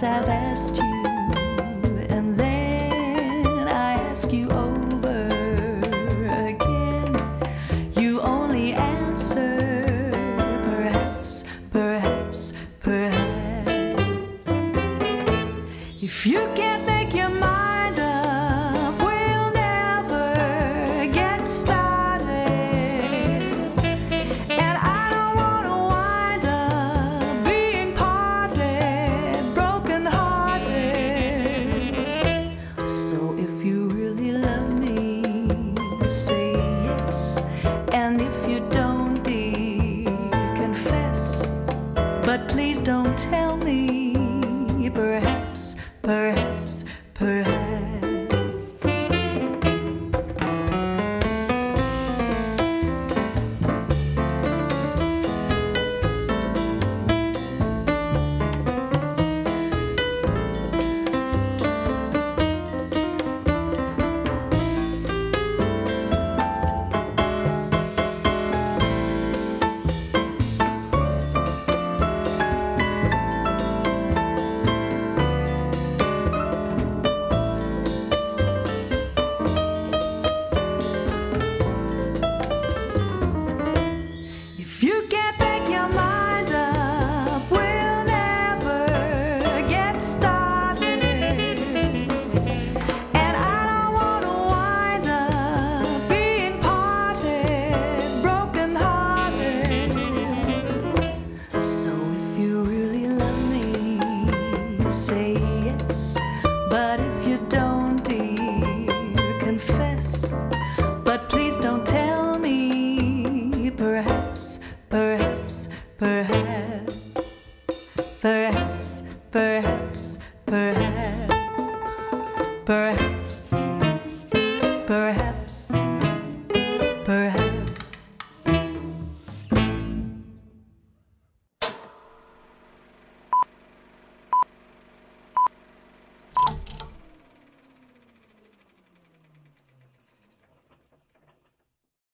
times I've asked you, and then I ask you over again. You only answer perhaps, perhaps, perhaps. If you can't make your mind up, we'll never get started. Say yes, and if you don't, dear, confess. But please don't tell me, perhaps, perhaps, perhaps. Say